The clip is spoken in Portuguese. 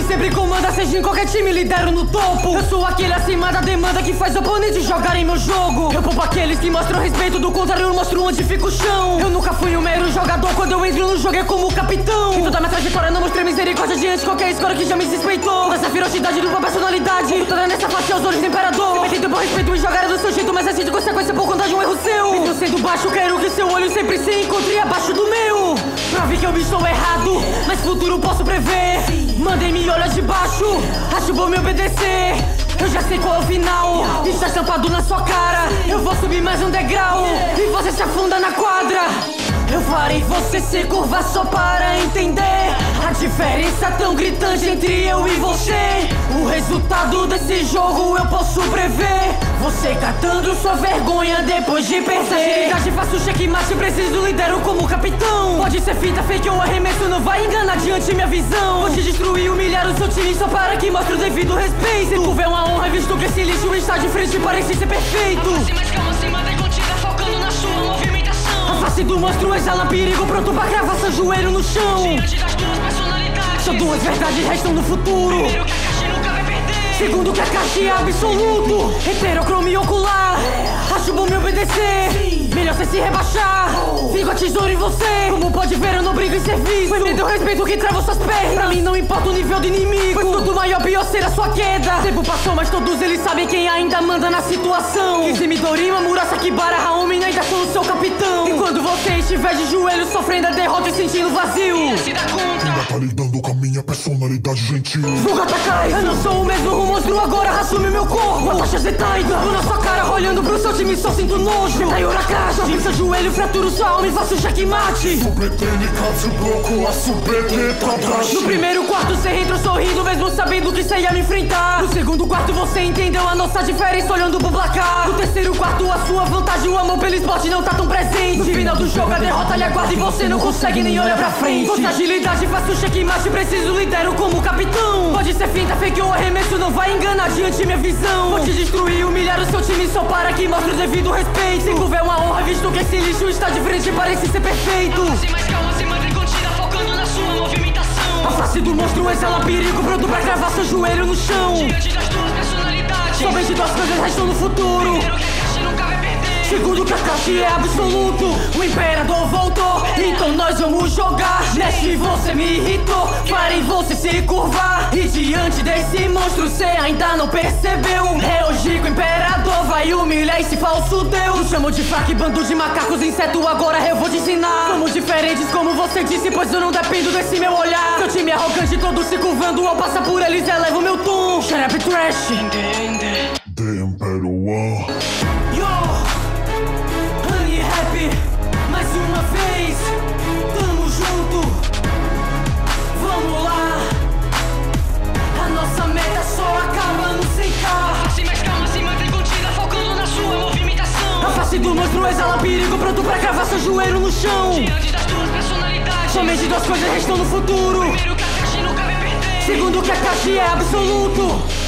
que sempre comanda, seja em qualquer time, lidero no topo. Eu sou aquele acima da demanda que faz oponentes jogarem meu jogo. Eu poupo aqueles que mostram respeito, do contrário eu mostro onde fica o chão. Eu nunca fui um mero jogador, quando eu entro no jogo é como capitão. Em toda minha trajetória não mostrei misericórdia diante de qualquer escora que já me suspeitou. Essa ferocidade dupla personalidade, toda nessa face aos olhos do imperador. Se metendo bom respeito e jogar é do seu jeito, mas assim de consequência por conta de um erro seu. Então sendo baixo, quero que seu olho sempre se encontre abaixo do meu. Prove que eu estou errado, mas futuro posso prever. Mandem-me olhar de baixo, acho bom me obedecer. Eu já sei qual é o final, está estampado na sua cara. Eu vou subir mais um degrau e você se afunda na quadra. Eu farei você se curvar só para entender a diferença tão gritante entre eu e você. O resultado desse jogo eu posso prever, você catando sua vergonha depois de perder. Agilidade, faço checkmate, preciso, lidero como capitão. Pode ser fita, fake ou arremesso, não vai enganar diante minha visão. Vou te destruir e humilhar o seu time só para que mostre o devido respeito. Se tu é uma honra, visto que esse lixo está de frente e parece ser perfeito. Avance mais calma, sem manda e contida, focando na sua movimentação. A face do monstro exala perigo, pronto pra cravar seu joelho no chão. Diante das duas personalidades, só duas verdades restam no futuro. Primeiro, que Akashi nunca vai perder. Segundo, que Akashi é absoluto. Heterocromia ocular, acho bom me obedecer. Sim. Melhor você se rebaixar, fico a tesoura em você. Como pode ver, eu não brigo em serviço. Foi medo e respeito que trava suas pernas. Pra mim não importa o nível do inimigo, pois quanto maior pior será sua queda. Tempo passou, mas todos eles sabem quem ainda manda na situação. Kise, Midorima, Murasakibara, Raomi ainda sou o seu capitão. E quando você estiver de joelho sofrendo a derrota e sentindo vazio, se dá conta, ainda tá lidando com a minha personalidade gentil. Vulga Akashi, eu não sou o mesmo monstro agora, assume meu corpo. Atacha Zetaida, vou na sua cara olhando pro seu time, só sinto nojo. Caiu na caixa, abri seu joelho, fraturo sua alma e faço checkmate. No primeiro quarto você entrou sorrindo, mesmo sabendo que você ia me enfrentar. No segundo quarto você entendeu a nossa diferença olhando pro placar. No terceiro quarto a sua vantagem, o amor pelo esporte não tá tão presente. No final do jogo a derrota lhe aguarda e você não consegue nem olhar pra frente. Com agilidade faço checkmate, preciso, lidero como capitão. Pode ser finta, fake ou arremesso, não vai enganar diante minha visão. Vou te destruir, humilhar o seu time só para que mostre o devido respeito. Se couver uma honra, visto que esse lixo está de frente e parece ser perfeito. A face do monstro exala perigo, pronto pra cravar seu joelho no chão. Diante das duas personalidades, somente duas coisas restam no futuro. Primeiro, que Akashi nunca vai perder. Segundo, que Akashi é absoluto. O imperador voltou, então nós vamos jogar. Mestre, você me irritou, farei você se curvar. E diante desse monstro, cê ainda não percebeu. É hoje que o imperador vai humilhar esse falso deus. Chamo de fraco, bando de macacos, inseto, agora eu vou te ensinar. Somos diferentes como você disse, pois eu não dependo desse meu olhar. Seu time arrogante, todos se curvando, ao passar por eles eleva o meu tom. Shut up, trash. The Emperor. Yo, honey, happy. Mais uma vez, tamo junto. Vamos lá. A nossa meta só acaba no 100k. Assim mais calma, se mantém contida, focando na sua movimentação. A face do monstro exala perigo, pronto pra cravar seu joelho no chão. Diante das duas personalidades, somente duas coisas restam no futuro. Primeiro, que Akashi nunca vai perder. Segundo, que Akashi é absoluto.